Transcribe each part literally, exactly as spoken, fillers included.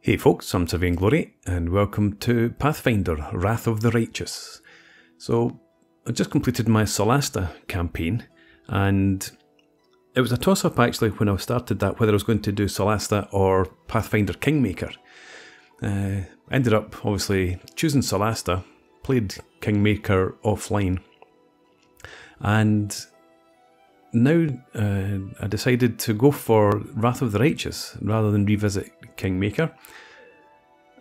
Hey folks, I'm Surveying Glory and welcome to Pathfinder Wrath of the Righteous. So, I just completed my Solasta campaign and it was a toss up actually when I started that whether I was going to do Solasta or Pathfinder Kingmaker. Uh, ended up obviously choosing Solasta, played Kingmaker offline, and now uh, I decided to go for Wrath of the Righteous rather than revisit Kingmaker.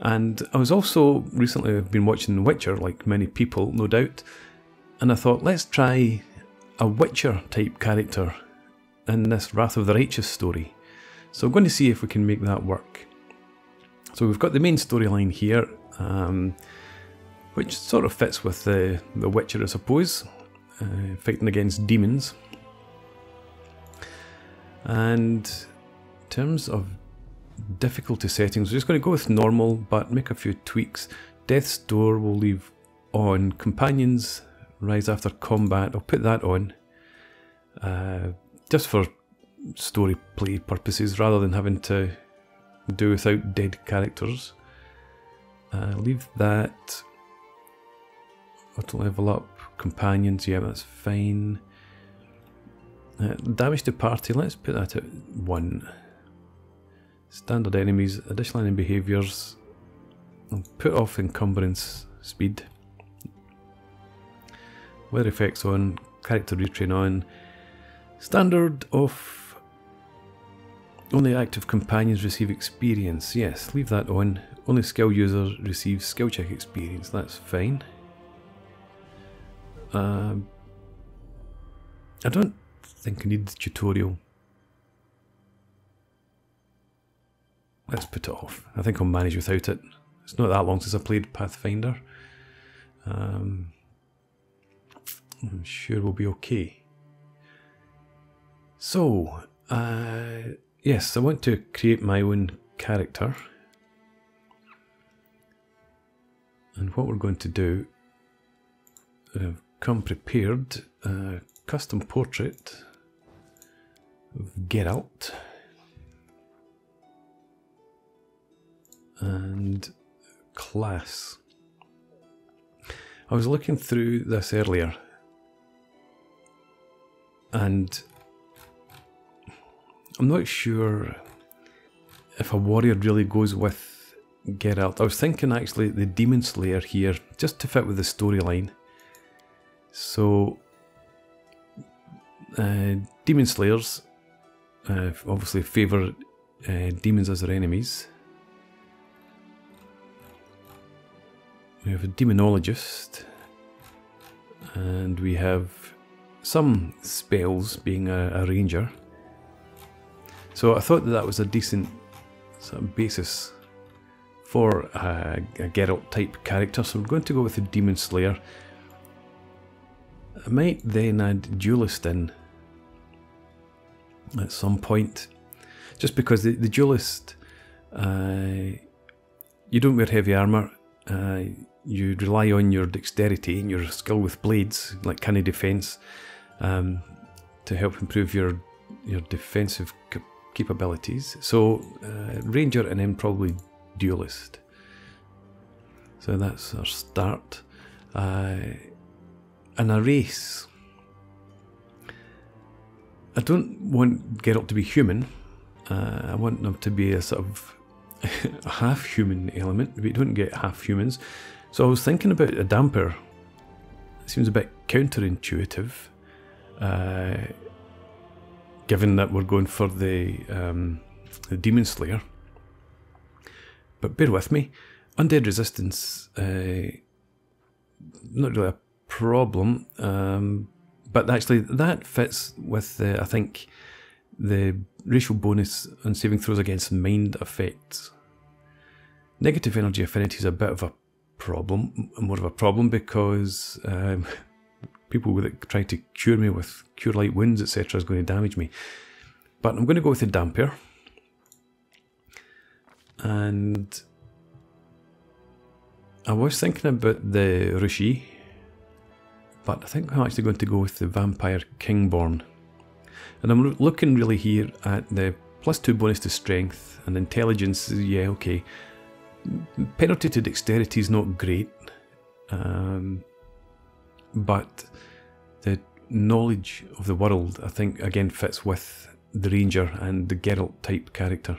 And I was also recently been watching The Witcher, like many people no doubt, and I thought let's try a Witcher type character in this Wrath of the Righteous story. So I'm going to see if we can make that work. So we've got the main storyline here, um, which sort of fits with the, the Witcher, I suppose, uh, fighting against demons. And in terms of difficulty settings, we're just going to go with normal, but make a few tweaks. Death's Door we'll leave on. Companions Rise After Combat, I'll put that on, uh, just for story play purposes, rather than having to do without dead characters. Uh, leave that. Auto level up. Companions, yeah, that's fine. Uh, damage to party, let's put that at one. Standard enemies, additional enemy behaviours, put off encumbrance speed. Weather effects on, character retrain on. Standard of only active companions receive experience, yes, leave that on. Only skill user receives skill check experience, that's fine. Uh, I don't I think I need the tutorial. Let's put it off. I think I'll manage without it. It's not that long since I played Pathfinder. Um, I'm sure we'll be okay. So, uh, yes, I want to create my own character. And what we're going to do, I've come prepared, uh, custom portrait of Geralt, and class. I was looking through this earlier and I'm not sure if a warrior really goes with Geralt. I was thinking actually the Demon Slayer here just to fit with the storyline. So uh, Demon Slayers uh, obviously favour uh, demons as their enemies. We have a demonologist, and we have some spells being a, a ranger. So I thought that that was a decent sort of basis for a, a Geralt type character. So we're going to go with the Demon Slayer. I might then add duelist in at some point, just because the, the duelist, uh, you don't wear heavy armour, uh, you rely on your dexterity and your skill with blades, like canny defence, um, to help improve your, your defensive cap capabilities. So uh, ranger and then probably duelist. So that's our start. Uh, And a race. I don't want Geralt to be human. Uh, I want them to be a sort of a half-human element. We don't get half-humans. So I was thinking about a Dhampir. It seems a bit counterintuitive, uh, given that we're going for the, um, the Demon Slayer. But bear with me. Undead resistance, uh, not really a problem, um, but actually that fits with the, I think, the racial bonus on saving throws against mind effects. Negative energy affinity is a bit of a problem, more of a problem, because um, people that try to cure me with cure light wounds etc is going to damage me. But I'm going to go with the Dhampir, and I was thinking about the Rishi, but I think I'm actually going to go with the Vampire Kingborn. And I'm looking really here at the plus two bonus to strength and intelligence. Yeah, okay. penalty to dexterity is not great, um, but the knowledge of the world, I think, again fits with the ranger and the Geralt type character.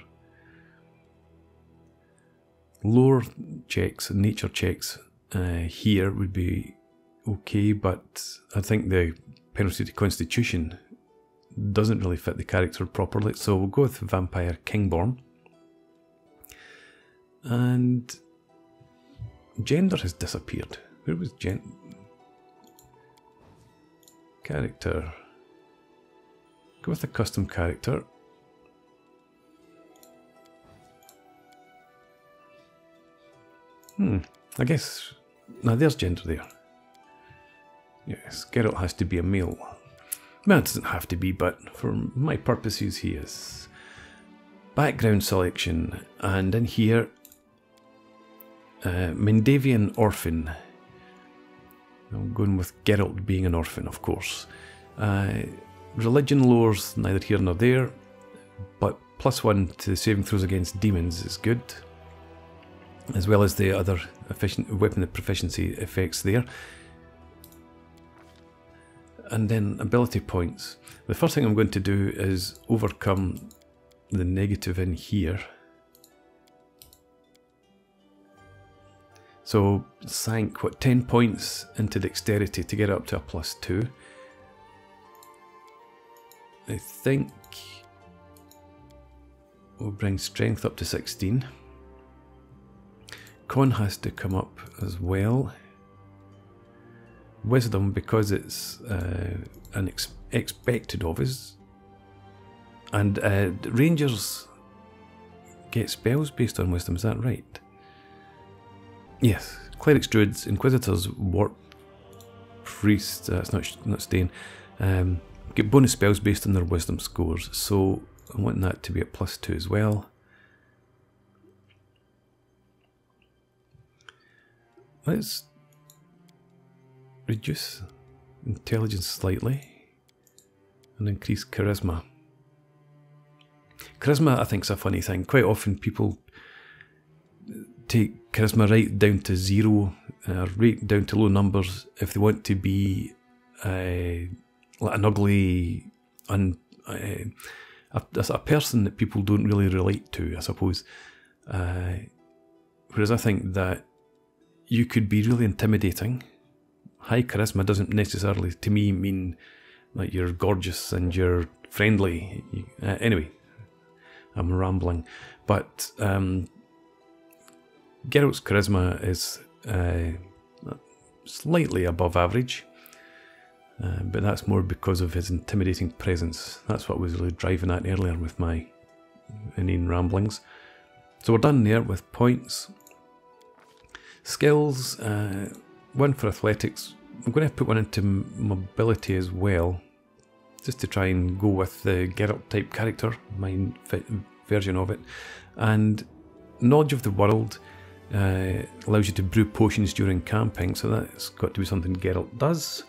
Lore checks, nature checks uh, here would be okay, but I think the penalty to constitution doesn't really fit the character properly, so we'll go with Vampire Kingborn. And gender has disappeared. Where was gen... character? Go with a custom character. Hmm, I guess... Now there's gender there. Yes, Geralt has to be a male. Well, it doesn't have to be, but for my purposes he is. Background selection, and in here... Uh, Mendavian Orphan. I'm going with Geralt being an orphan, of course. Uh, religion lore's neither here nor there, but plus one to saving throws against demons is good, as well as the other efficient weapon proficiency effects there. And then ability points. The first thing I'm going to do is overcome the negative in here. So sank, what, ten points into dexterity to get up to a plus two. I think we'll bring strength up to sixteen. Con has to come up as well. Wisdom, because it's uh, an ex expected of us. And uh, rangers get spells based on wisdom, is that right? Yes, clerics, druids, inquisitors, warp, priests, that's not, not staying, um, get bonus spells based on their wisdom scores, so I want that to be a plus two as well. Let's reduce intelligence slightly and increase charisma. Charisma, I think, is a funny thing. Quite often people take charisma right down to zero, uh, right down to low numbers if they want to be uh, like an ugly, un, uh, a, a person that people don't really relate to, I suppose. Uh, whereas I think that you could be really intimidating. High charisma doesn't necessarily, to me, mean like you're gorgeous and you're friendly. Uh, anyway, I'm rambling, but um, Geralt's charisma is uh, slightly above average, uh, but that's more because of his intimidating presence. That's what I was really driving at earlier with my inane ramblings. So we're done there with points. Skills, uh, one for athletics. I'm going to put one into mobility as well, just to try and go with the Geralt type character, my version of it. And knowledge of the world uh, allows you to brew potions during camping, so that's got to be something Geralt does.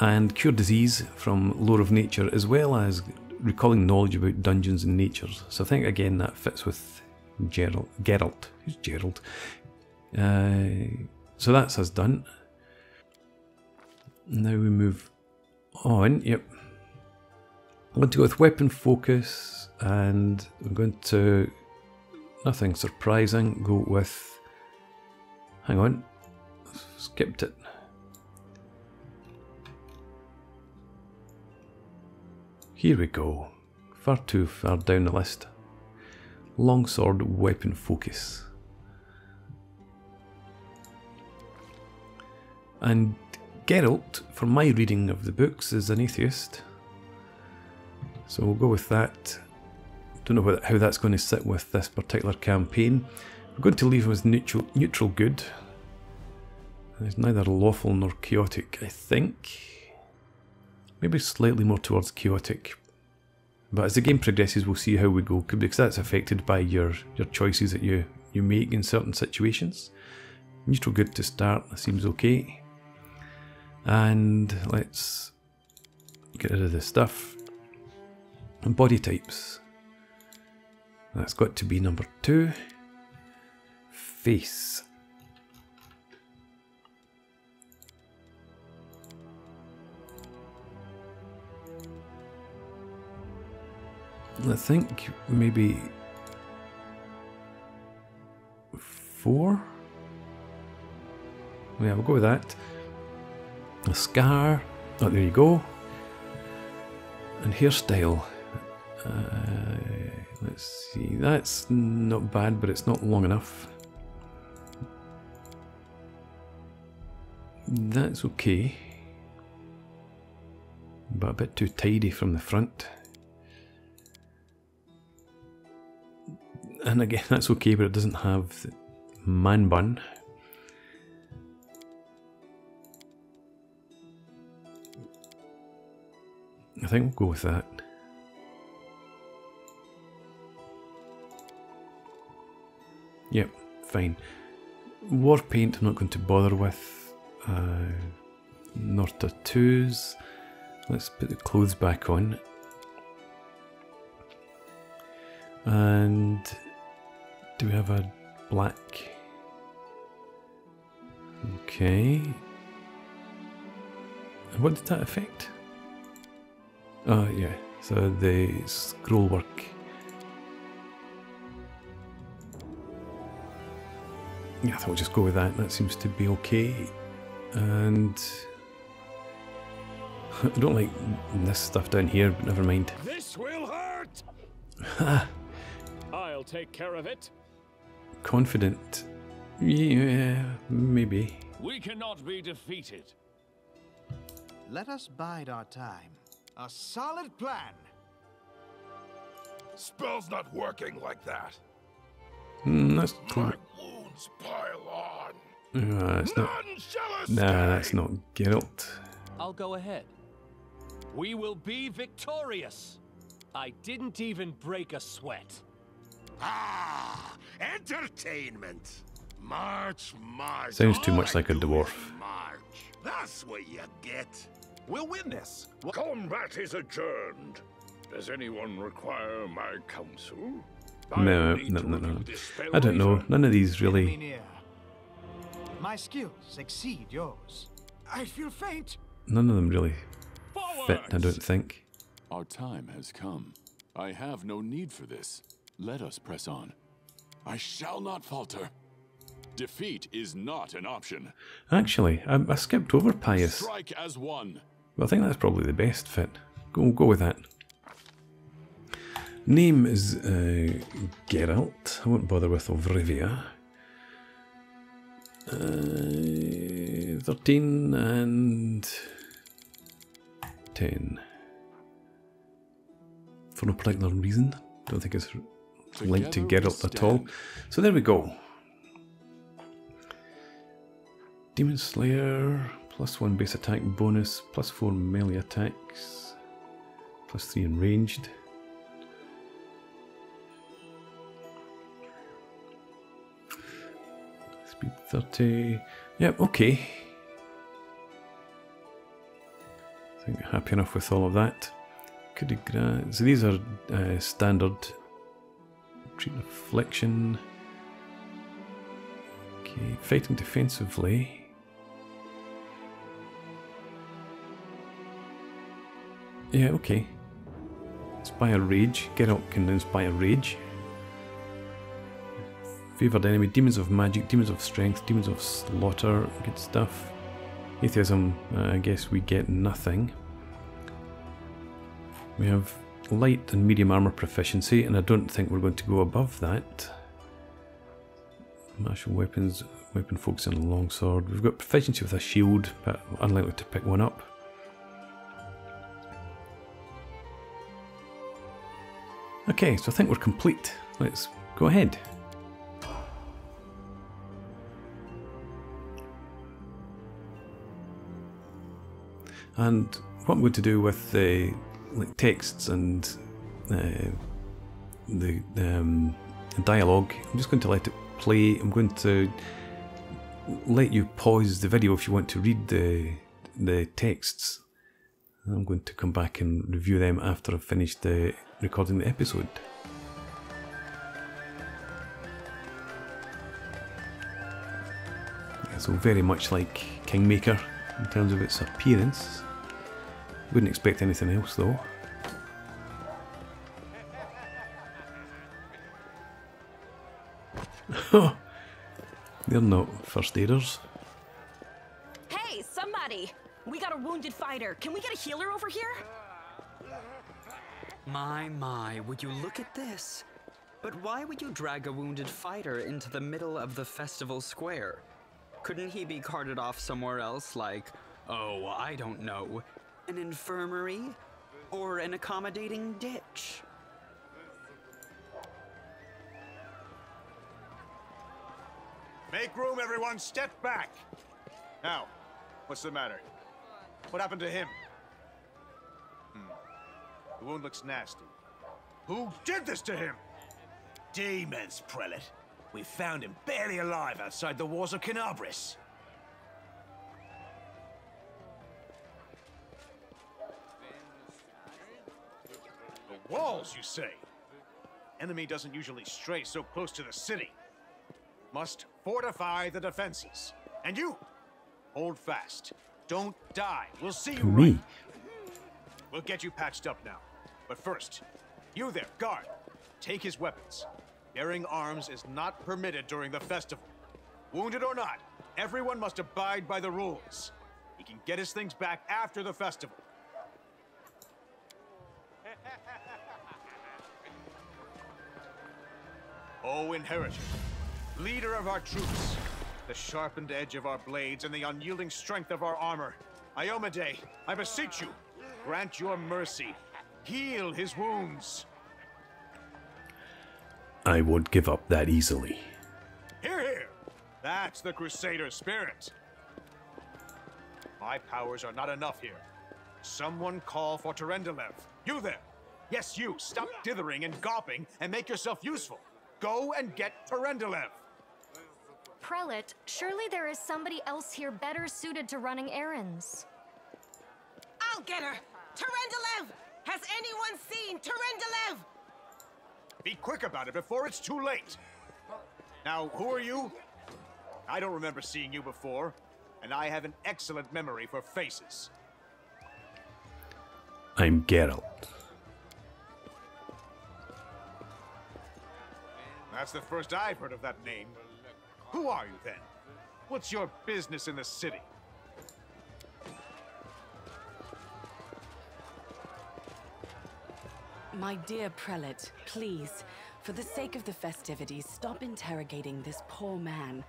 And cure disease from lore of nature, as well as recalling knowledge about dungeons and natures. So I think again that fits with Geralt. Geralt. Who's Geralt? Uh, so that's us done. Now we move on. Yep. I'm going to go with weapon focus, and I'm going to, nothing surprising, go with, hang on, skipped it. Here we go, far too far down the list. Longsword weapon focus. And Geralt, from my reading of the books, is an atheist, so we'll go with that. Don't know how that's going to sit with this particular campaign. We're going to leave him as neutral, neutral good. He's neither lawful nor chaotic, I think. Maybe slightly more towards chaotic. But as the game progresses, we'll see how we go, because that's affected by your, your choices that you, you make in certain situations. Neutral good to start, that seems okay. And let's get rid of this stuff. And body types. That's got to be number two. face. I think maybe four? Yeah, we'll go with that. A scar. Oh, there you go. And hairstyle. Uh, let's see. That's not bad, but it's not long enough. That's okay. But a bit too tidy from the front. And again, that's okay, but it doesn't have the man bun. I think we'll go with that. Yep, fine. War paint I'm not going to bother with. Uh, nor tattoos. Let's put the clothes back on. And do we have a black? Okay. And what did that affect? Oh yeah, so the scroll work. Yeah, I thought we'll just go with that, that seems to be okay. And I don't like this stuff down here, but never mind. This will hurt. Ha! I'll take care of it. Confident. Yeah, maybe. We cannot be defeated. Let us bide our time. A solid plan. Spell's not working like that. Mm, that's cool. My wounds pile on. Uh, it's None not. Shall nah, that's not Geralt. I'll go ahead. We will be victorious. I didn't even break a sweat. Ah, entertainment. March, march. Sounds too much like a dwarf. March. That's what you get. We'll win this. Combat is adjourned. Does anyone require my counsel? No, no, no, no. I don't know. None of these really. My skills exceed yours. I feel faint. None of them really fit, I don't think. Our time has come. I have no need for this. Let us press on. I shall not falter. Defeat is not an option. Actually, I, I skipped over Pious. Strike as one. Well, I think that's probably the best fit. Go, go with that. Name is uh, Geralt. I won't bother with Ovrivia. Uh, Thirteen and ten. For no particular reason. Don't think it's linked to Geralt at all. So there we go. Demon Slayer, plus one base attack bonus, plus four melee attacks, plus three in ranged. Speed thirty. Yep, okay. I think we're happy enough with all of that. So these are uh, standard. Treat affliction. Okay, fighting defensively. Yeah, okay. Inspire Rage. Geralt can inspire Rage. Favoured enemy. Demons of magic. Demons of strength. Demons of slaughter. Good stuff. Atheism. Uh, I guess we get nothing. We have light and medium armour proficiency, and I don't think we're going to go above that. Martial weapons. Weapon focus on longsword. We've got proficiency with a shield, but unlikely to pick one up. Okay, so I think we're complete. Let's go ahead. And what I'm going to do with the like texts and uh, the um, dialogue, I'm just going to let it play. I'm going to let you pause the video if you want to read the the texts. I'm going to come back and review them after I've finished the recording the episode. so very much like Kingmaker in terms of its appearance. Wouldn't expect anything else though. They're not first aiders. Hey, somebody! We got a wounded fighter. Can we get a healer over here? My, my, would you look at this? But why would you drag a wounded fighter into the middle of the festival square? Couldn't he be carted off somewhere else, like, oh, I don't know, an infirmary? Or an accommodating ditch? Make room, everyone! Step back! Now, what's the matter? What happened to him? Hmm. The wound looks nasty. Who did this to him? Demons, prelate. We found him barely alive outside the walls of Kenabres. The walls, you say? Enemy doesn't usually stray so close to the city. Must fortify the defenses. And you, hold fast. Don't die. We'll see you. Me. Right. We'll get you patched up now. But first, you there, guard. Take his weapons. Bearing arms is not permitted during the festival. Wounded or not, everyone must abide by the rules. He can get his things back after the festival. O Inheritor, leader of our troops, the sharpened edge of our blades and the unyielding strength of our armor, Iomedae, I beseech you, grant your mercy. Heal his wounds. I won't give up that easily. Hear, hear! That's the Crusader spirit. My powers are not enough here. Someone call for Terendelev. You there! Yes, you! Stop dithering and gawping and make yourself useful. Go and get Terendelev. Prelate, surely there is somebody else here better suited to running errands. I'll get her! Terendelev! Has anyone seen Terendelev? Be quick about it before it's too late. Now, who are you? I don't remember seeing you before, and I have an excellent memory for faces. I'm Geralt. That's the first I've heard of that name. Who are you then? What's your business in the city? My dear prelate, please, for the sake of the festivities, stop interrogating this poor man.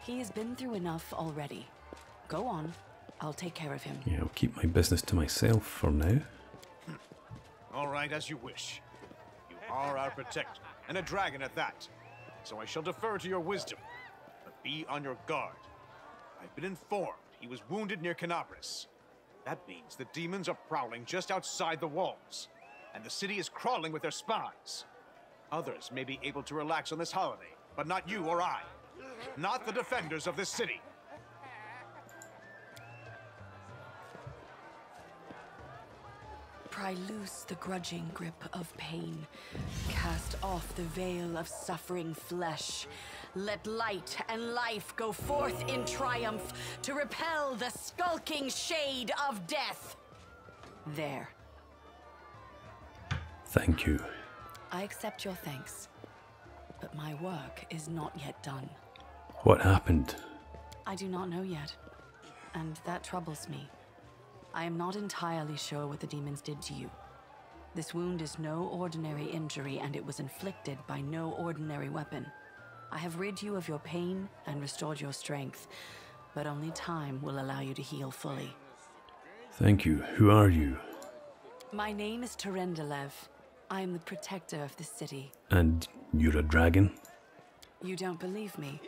He has been through enough already. Go on, I'll take care of him. Yeah, I'll keep my business to myself for now. All right, as you wish. You are our protector, and a dragon at that. So I shall defer to your wisdom, but be on your guard. I've been informed he was wounded near Kenabres. That means the demons are prowling just outside the walls. And the city is crawling with their spies. Others may be able to relax on this holiday, but not you or I. Not the defenders of this city. Pry loose the grudging grip of pain. Cast off the veil of suffering flesh. Let light and life go forth in triumph to repel the skulking shade of death. There. Thank you. I accept your thanks, but my work is not yet done. What happened? I do not know yet, and that troubles me. I am not entirely sure what the demons did to you. This wound is no ordinary injury, and it was inflicted by no ordinary weapon. I have rid you of your pain and restored your strength, but only time will allow you to heal fully. Thank you. Who are you? My name is Terendelev. I am the protector of the city. And you're a dragon? You don't believe me?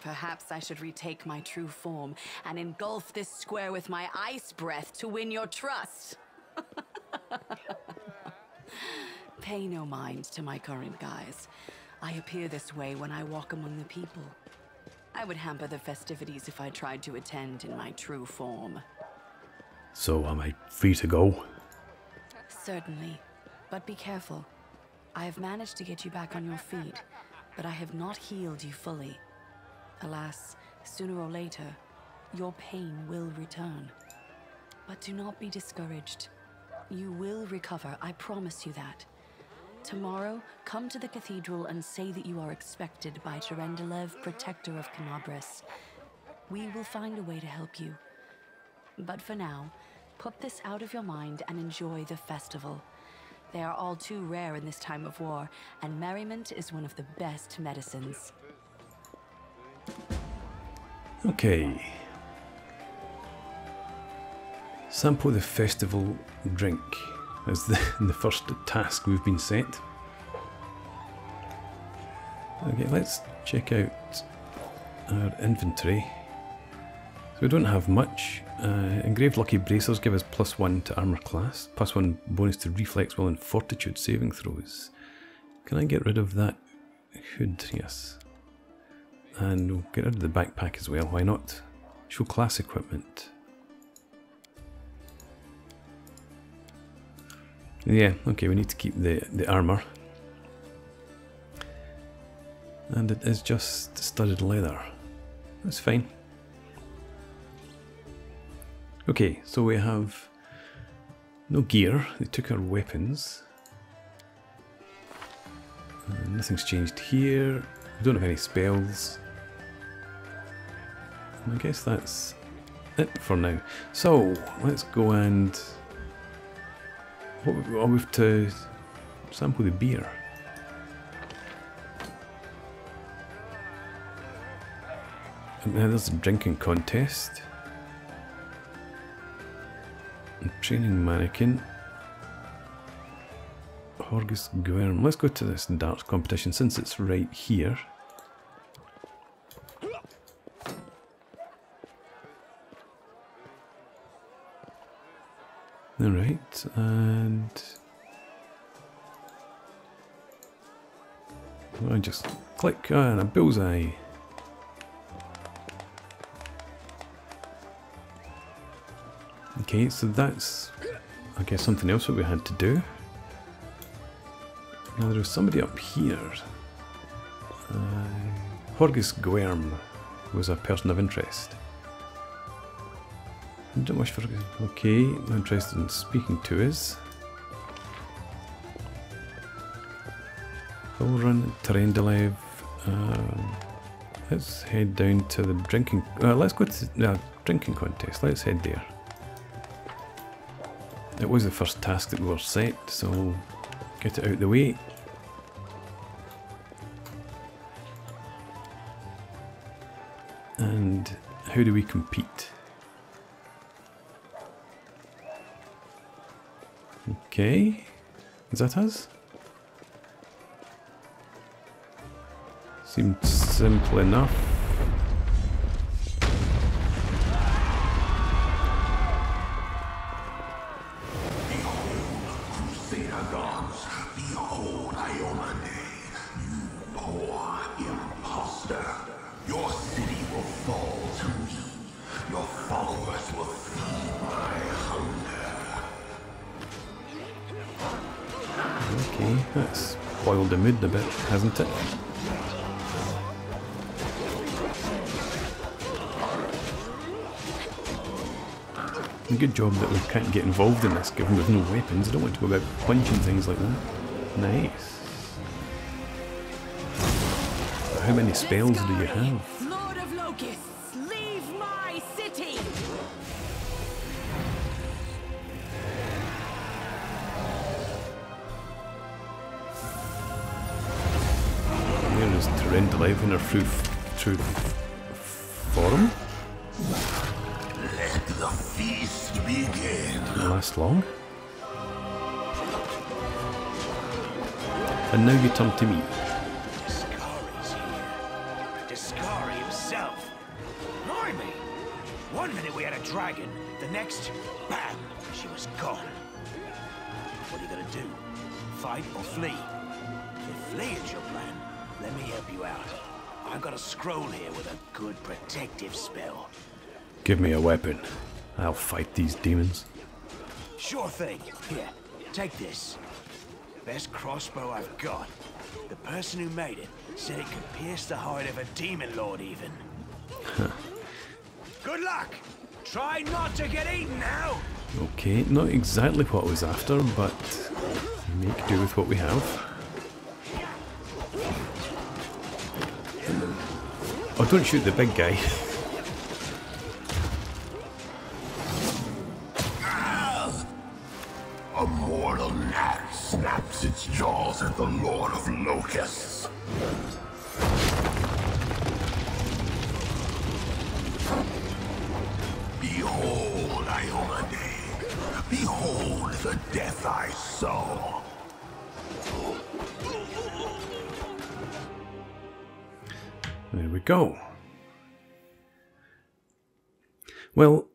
Perhaps I should retake my true form and engulf this square with my ice breath to win your trust. Pay no mind to my current guise. I appear this way when I walk among the people. I would hamper the festivities if I tried to attend in my true form. So am I free to go? Certainly. But be careful. I have managed to get you back on your feet, but I have not healed you fully. Alas, Sooner or later, your pain will return. But do not be discouraged. You will recover, I promise you that. Tomorrow, come to the cathedral and say that you are expected by Terendelev, protector of Kenabres. We will find a way to help you. But for now, put this out of your mind and enjoy the festival. They are all too rare in this time of war, and merriment is one of the best medicines. Okay. Sample the festival drink is the, the first task we've been set. Okay, let's check out our inventory. So we don't have much. Uh, engraved lucky bracers give us plus one to armor class, plus one bonus to reflex will and fortitude saving throws. Can I get rid of that hood? Yes. And we'll get rid of the backpack as well, why not? Show class equipment. Yeah, okay, we need to keep the, the armour. And it is just studded leather. That's fine. Okay, so we have no gear, they took our weapons. Uh, nothing's changed here. We don't have any spells. I guess that's it for now. So, let's go and... What we have to sample the beer. And now there's a drinking contest. And training mannequin. Horgus Guerm. Let's go to this darts competition since it's right here. Alright, and I just click on a bullseye. Okay, so that's, I guess, something else that we had to do. Now there was somebody up here. Uh, Horgus Guerm was a person of interest. Don't wish for... Okay, not interested in speaking to us. Full run, Terendelev. Uh, let's head down to the drinking... Uh, let's go to the uh, drinking contest. Let's head there. It was the first task that we were set, so get it out of the way. And how do we compete? Okay, is that us? Seemed simple enough. Hasn't it? Good job that we can't get involved in this given we've no weapons. I don't want to go about punching things like that. Nice. How many spells do you have? Lord of Locusts, leave my city. Terendelev in her true, true form. Let the feast begin. Last long. And now you turn to me. Deskari's here. Deskari himself. Blimey! One minute we had a dragon, the next, bam, she was gone. What are you gonna do? Fight or flee? If flee is your plan, let me help you out. I've got a scroll here with a good protective spell. Give me a weapon. I'll fight these demons. Sure thing. Here, take this. Best crossbow I've got. The person who made it said it could pierce the hide of a demon lord even. Good luck. Try not to get eaten now. Okay, not exactly what I was after, but make do with what we have. Oh, don't shoot the big guy. A mortal gnat snaps its jaws at the Lord of Locusts. Behold, Iomedae. Behold the death I saw. There we go. Well,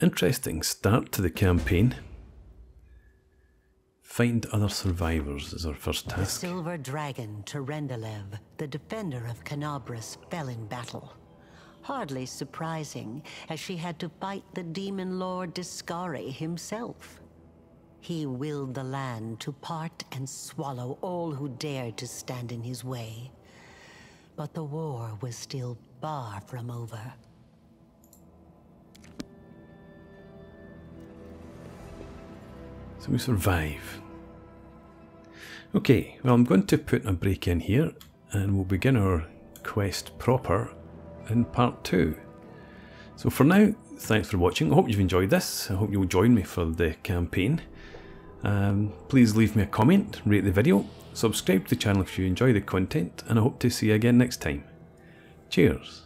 interesting start to the campaign. Find other survivors is our first task. The silver dragon Terendelev, the defender of Kenabres, fell in battle. Hardly surprising, as she had to fight the demon lord Deskari himself. He willed the land to part and swallow all who dared to stand in his way. But the war was still far from over. So we survive. Okay, well, I'm going to put a break in here and we'll begin our quest proper in part two. So for now, thanks for watching. I hope you've enjoyed this. I hope you'll join me for the campaign. Um, please leave me a comment, rate the video, subscribe to the channel if you enjoy the content, and I hope to see you again next time. Cheers!